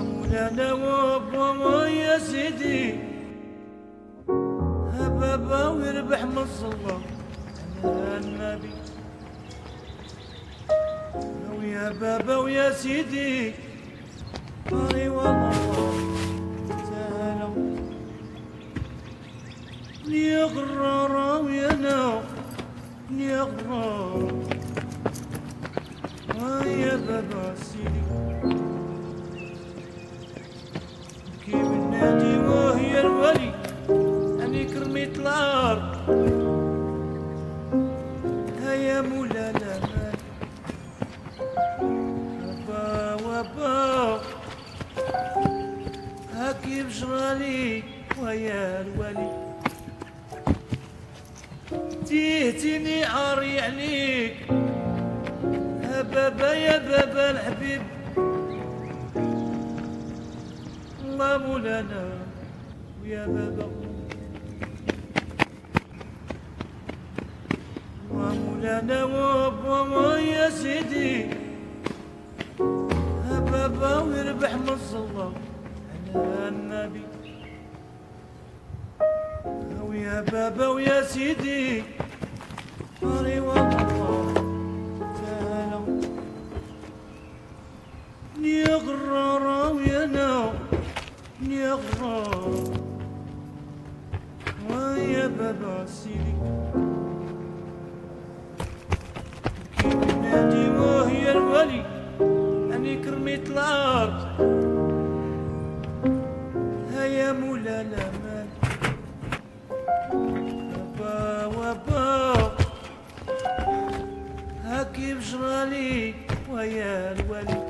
مولانا وابوه يا سيدي هبابا ويربح من الصلاة على النبي ويا بابا ويا سيدي قاري والله سالوا لي غرارة ويا ناو لي غرارة ويا بابا سيدي كيف النادي وهي الولي أني كرميت الأرض هيا مولانا هبا وبا هاكي بجرالي ويا الولي تيهتيني عاري عليك هبابا يا بابا الحبيب الله مولانا ويا بابا الله مولانا وابوه يا سيدي هبابا ويربح من الصلاة على النبي ويا بابا ويا سيدي قاري والله تعالوا لي غرارة ويا ناو يا غرار ويا بابا سيدي كيف النادي وهي الولي أني كرميت الأرض هيا مولانا مال وبا وبا هاكي بجرالي ويا الولي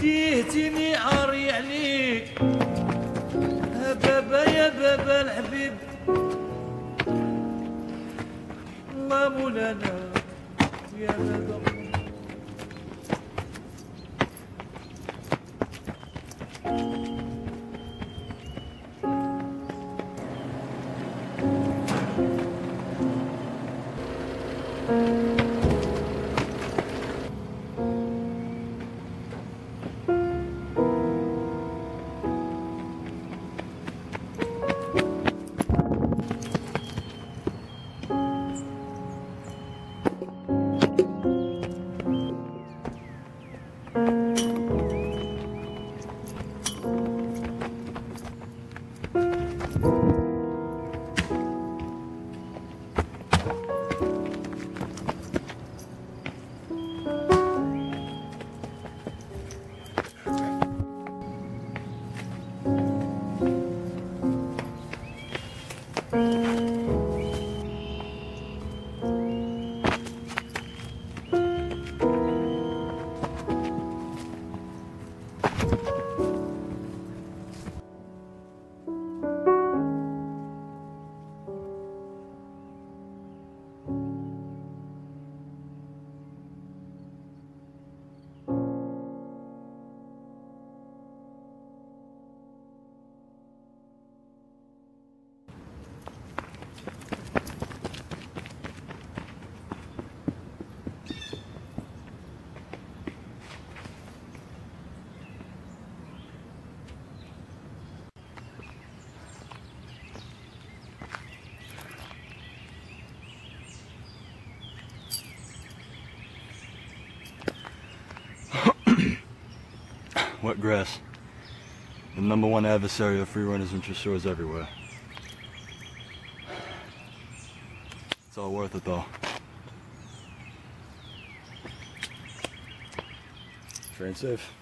تيهتيني عاري عليك هبابا يا بابا الحبيب الله مولانا ويا بابا Wet grass, the #1 adversary of free runners and chasseurs everywhere. It's all worth it though. Train safe.